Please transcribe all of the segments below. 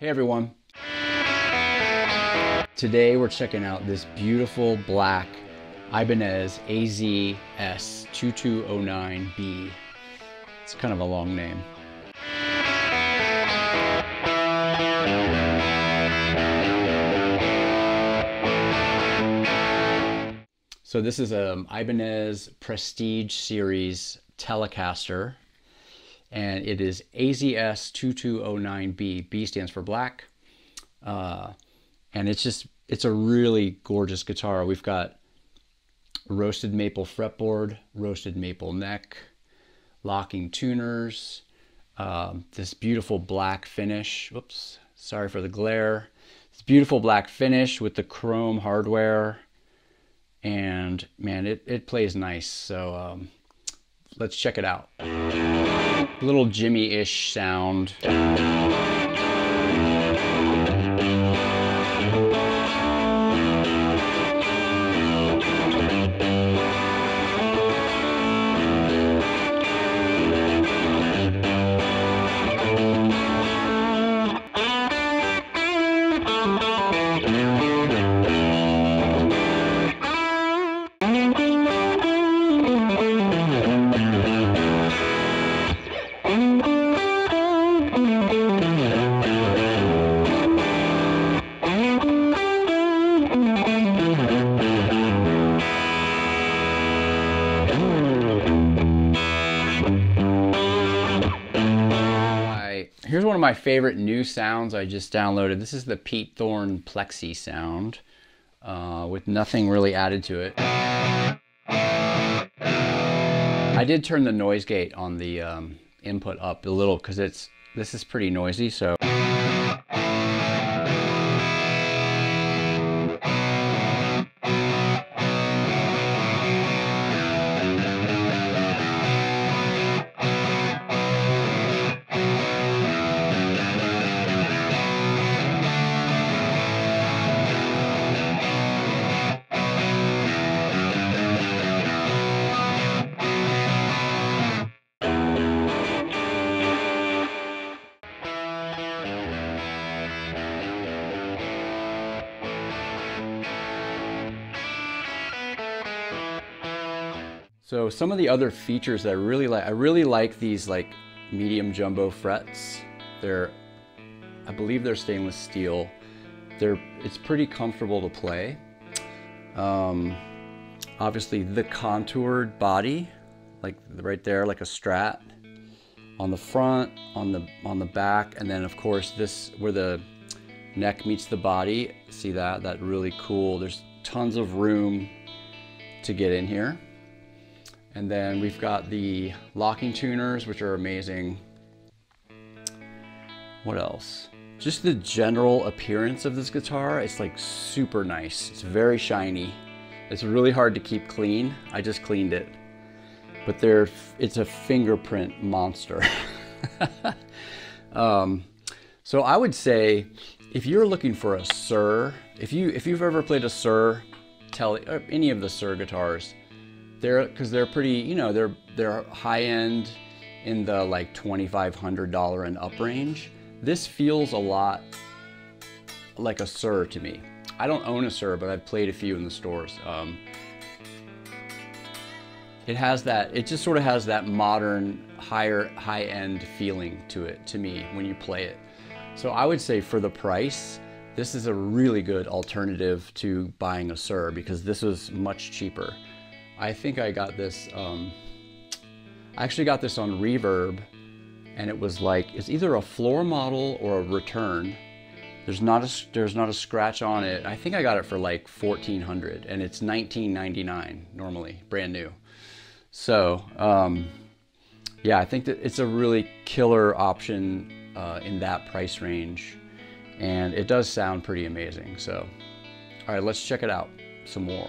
Hey everyone. Today we're checking out this beautiful black Ibanez AZS2209B. It's kind of a long name. So this is an Ibanez Prestige Series Telecaster. And it is AZS2209B. B stands for black. And it's a really gorgeous guitar. We've got roasted maple fretboard, roasted maple neck, locking tuners, this beautiful black finish. Whoops, sorry for the glare. This beautiful black finish with the chrome hardware. And man, it plays nice. So let's check it out. Little Jimmy-ish sound. Here's one of my favorite new sounds I just downloaded. This is the Pete Thorn Plexi sound with nothing really added to it. I did turn the noise gate on the input up a little because this is pretty noisy. So some of the other features that I really like these like medium jumbo frets. I believe they're stainless steel. It's pretty comfortable to play. Obviously the contoured body, like right there, like a Strat on the front, on the back, and then of course this where the neck meets the body. See that really cool. There's tons of room to get in here. And then we've got the locking tuners, which are amazing. What else? Just the general appearance of this guitar. It's like super nice. It's very shiny. It's really hard to keep clean. I just cleaned it. But it's a fingerprint monster. So I would say if you're looking for a Suhr, if you've ever played a Suhr, any of the Suhr guitars, because they're pretty, you know, they're high end in the like $2,500 and up range. This feels a lot like a Suhr to me. I don't own a Suhr, but I've played a few in the stores. It just sort of has that modern high end feeling to it, to me, when you play it. So I would say for the price, this is a really good alternative to buying a Suhr because this is much cheaper. I think I got this, I actually got this on Reverb, and it was like, it's either a floor model or a return. There's not a scratch on it. I think I got it for like $1,400, and it's $1,999 normally, brand new. So yeah, I think that it's a really killer option in that price range, and it does sound pretty amazing. So, all right, let's check it out some more.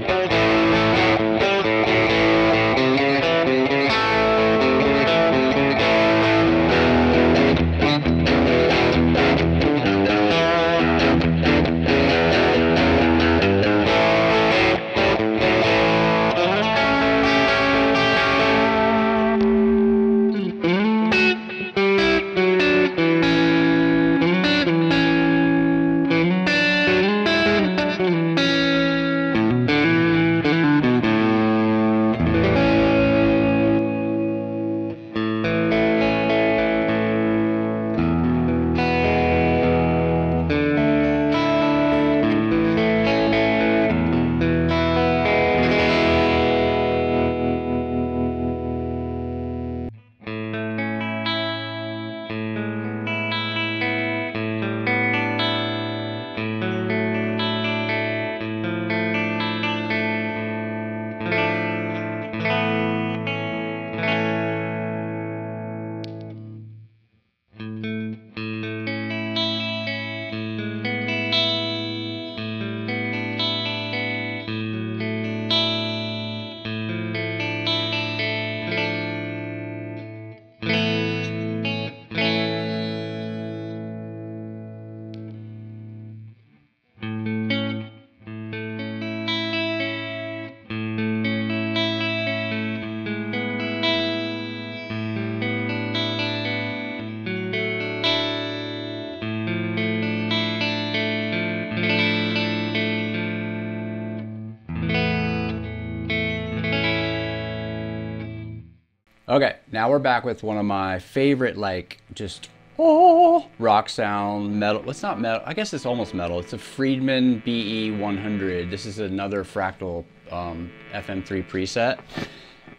Okay, now we're back with one of my favorite, like, just rock sound metal. It's not metal, I guess it's almost metal. It's a Friedman BE100. This is another fractal FM3 preset.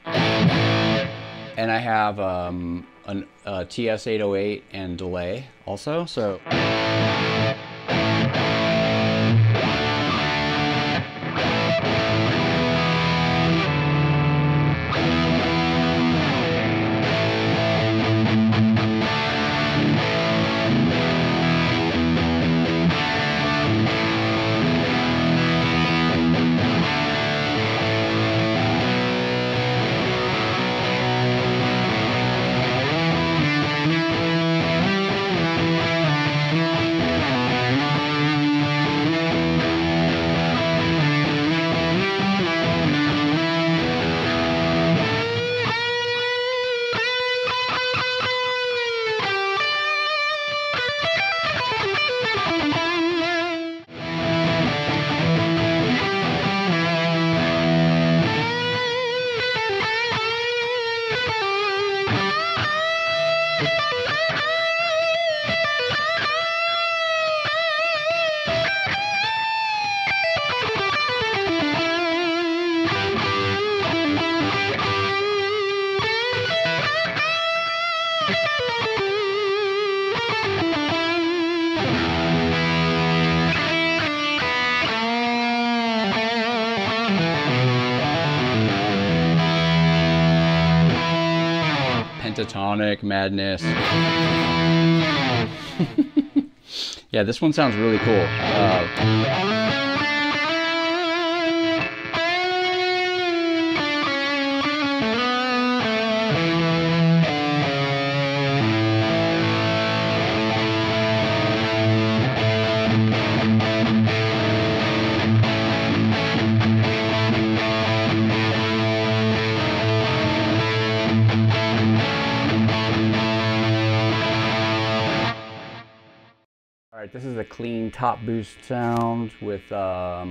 And I have a TS-808 and delay also, so. Pentatonic madness. Yeah, this one sounds really cool. This is a clean top boost sound with a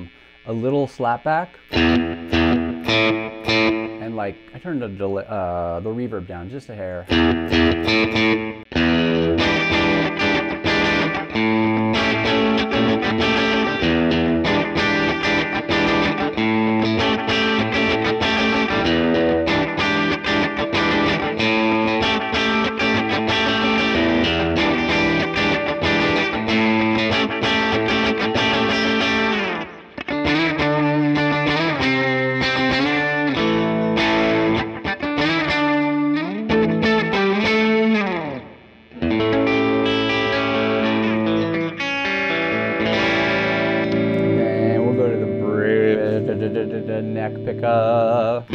little slapback, and like I turned the reverb down just a hair. Neck pickup.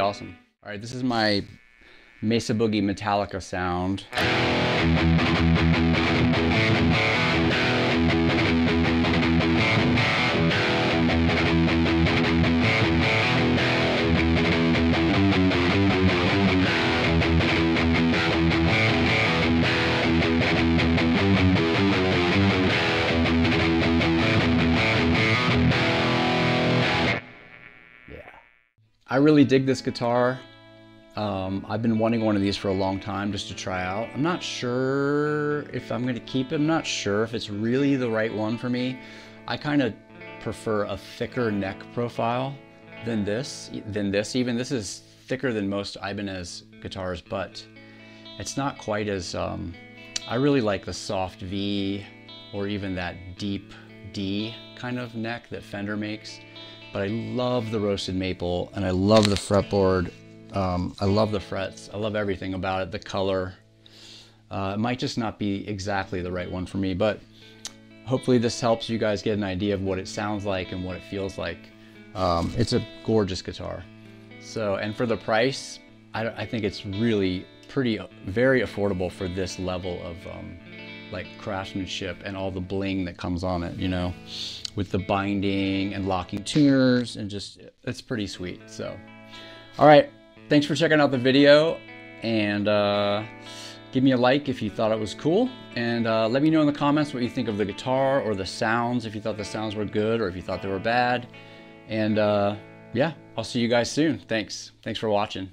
Awesome. All right, this is my Mesa Boogie Metallica sound. I really dig this guitar. I've been wanting one of these for a long time just to try out. I'm not sure if I'm gonna keep it. I'm not sure if it's really the right one for me. I kind of prefer a thicker neck profile than this. Even this is thicker than most Ibanez guitars, but it's not quite as, I really like the soft V or even that deep D kind of neck that Fender makes. but I love the roasted maple and I love the fretboard. I love the frets. I love everything about it, the color. It might just not be exactly the right one for me, but hopefully this helps you guys get an idea of what it sounds like and what it feels like. It's a gorgeous guitar. So, and for the price, I think it's really very affordable for this level of like craftsmanship and all the bling that comes on it, you know, with the binding and locking tuners, and just, it's pretty sweet. So, all right, thanks for checking out the video, and give me a like if you thought it was cool, and let me know in the comments what you think of the guitar or the sounds, if you thought the sounds were good or if you thought they were bad. And yeah, I'll see you guys soon. Thanks for watching.